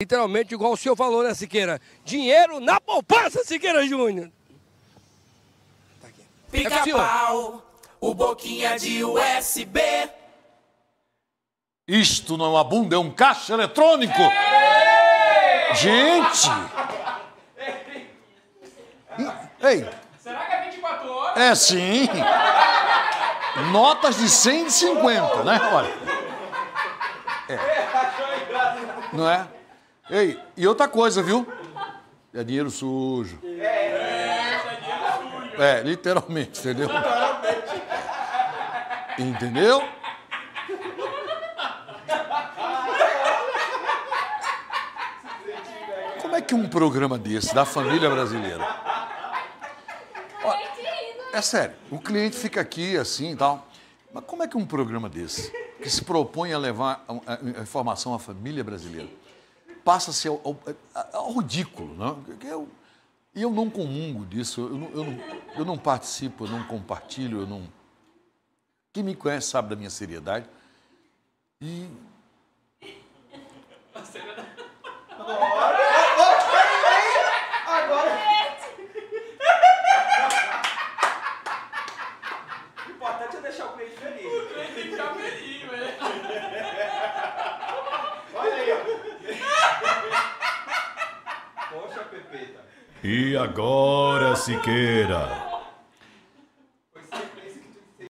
Literalmente igual o seu valor, né, Sikera? Dinheiro na poupança, Sikera Júnior! Tá aqui. Pica-pau, o boquinha de USB. Isto não é uma bunda, é um caixa eletrônico! Ei! Gente! Ei! Será que é 24 horas? É, sim! Notas de 150, né? Olha. É. Não é? Ei, e outra coisa, viu? É dinheiro sujo. É dinheiro sujo. É, literalmente, entendeu? Literalmente. Entendeu? Como é que um programa desse, da família brasileira... Olha, é sério, o cliente fica aqui, assim e tal. Mas como é que um programa desse, que se propõe a levar a informação à família brasileira, passa-se ao ridículo, não? Eu não comungo disso, eu não participo, eu não compartilho, eu não... Quem me conhece sabe da minha seriedade. E... Agora! O importante é deixar o cliente feliz. O cliente tem que ficar feliz, velho. E agora, Sikera?